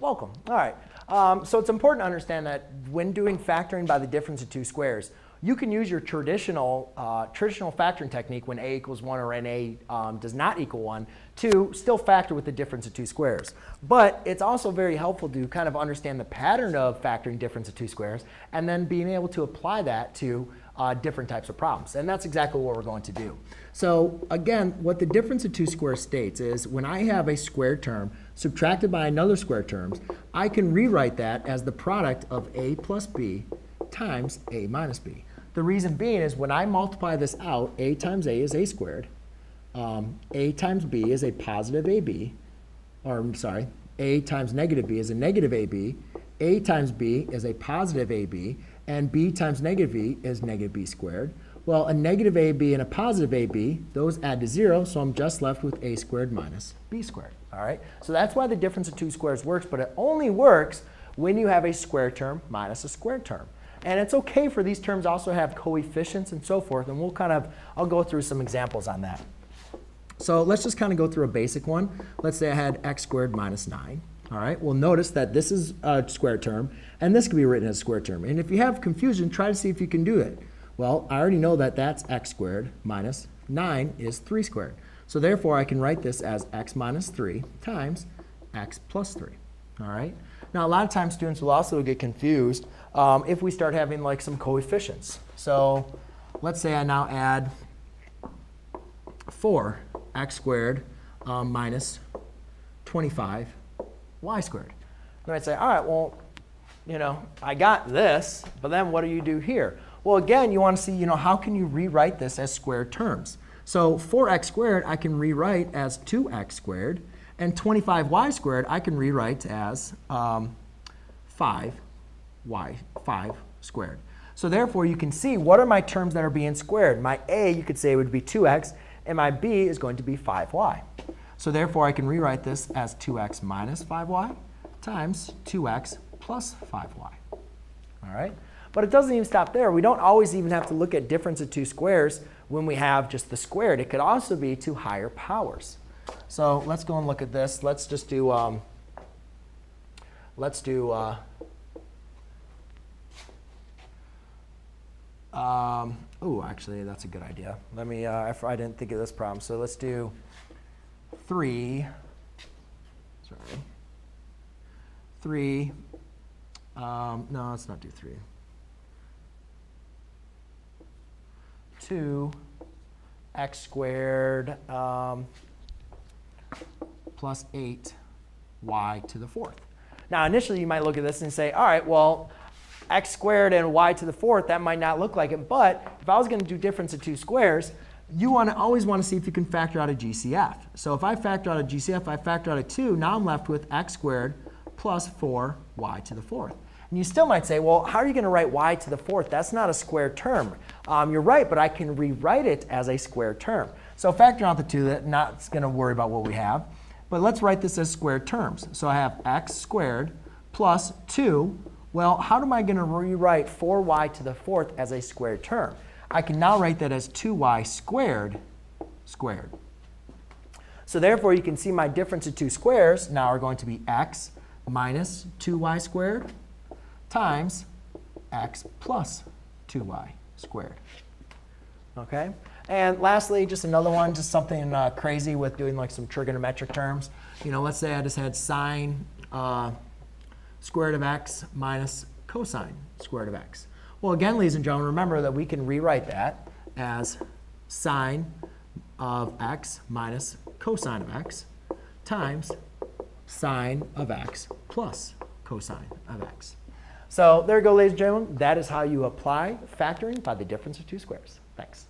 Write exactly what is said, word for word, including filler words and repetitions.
Welcome. All right. Um, so it's important to understand that when doing factoring by the difference of two squares, you can use your traditional uh, traditional factoring technique when a equals one or n a um, does not equal one to still factor with the difference of two squares. But it's also very helpful to kind of understand the pattern of factoring difference of two squares and then being able to apply that to uh, different types of problems. And that's exactly what we're going to do. So again, what the difference of two squares states is when I have a square term subtracted by another square term, I can rewrite that as the product of a plus b times a minus b. The reason being is when I multiply this out, a times a is a squared. Um, a times b is a positive ab. Or I'm sorry, a times negative b is a negative ab. A times b is a positive ab. And b times negative b is negative b squared. Well, a negative ab and a positive ab, those add to zero. So I'm just left with a squared minus b squared. All right? So that's why the difference of two squares works. But it only works when you have a square term minus a square term. And it's OK for these terms also have coefficients and so forth. And we'll kind of, I'll go through some examples on that. So let's just kind of go through a basic one. Let's say I had x squared minus nine. All right. Well, notice that this is a square term. And this can be written as a square term. And if you have confusion, try to see if you can do it. Well, I already know that that's x squared minus nine is three squared. So therefore, I can write this as x minus three times x plus three. All right. Now, a lot of times students will also get confused um, if we start having like some coefficients. So let's say I now add four x squared um, minus twenty-five y squared. Then I'd say, all right, well, you know, I got this, but then what do you do here? Well, again, you want to see, you know, how can you rewrite this as squared terms? So four x squared I can rewrite as two x squared. And twenty-five y squared, I can rewrite as um, five y, five squared. So therefore, you can see what are my terms that are being squared. My a, you could say, would be two x, and my b is going to be five y. So therefore, I can rewrite this as two x minus five y times two x plus five y. All right? But it doesn't even stop there. We don't always even have to look at difference of two squares when we have just the squared. It could also be two higher powers. So let's go and look at this. Let's just do, um, let's do uh, um, oh, actually, that's a good idea. Let me, uh, I, I didn't think of this problem. So let's do three, sorry, three, um, no, let's not do three, two x squared. Um, plus eight y to the fourth. Now, initially, you might look at this and say, all right, well, x squared and y to the fourth, that might not look like it. But if I was going to do difference of two squares, you want to always want to see if you can factor out a G C F. So if I factor out a G C F, I factor out a two. Now I'm left with x squared plus four y to the fourth. And you still might say, well, how are you going to write y to the fourth? That's not a square term. Um, you're right, but I can rewrite it as a square term. So factor out the two. That's not going to worry about what we have. But let's write this as squared terms. So I have x squared plus two. Well, how am I going to rewrite four y to the fourth as a squared term? I can now write that as two y squared squared. So therefore, you can see my difference of two squares now are going to be x minus two y squared times x plus two y squared. OK? And lastly, just another one, just something uh, crazy with doing like some trigonometric terms. You know, let's say I just had sine uh, square root of x minus cosine square root of x. Well, again, ladies and gentlemen, remember that we can rewrite that as sine of x minus cosine of x times sine of x plus cosine of x. So there you go, ladies and gentlemen. That is how you apply factoring by the difference of two squares. Thanks.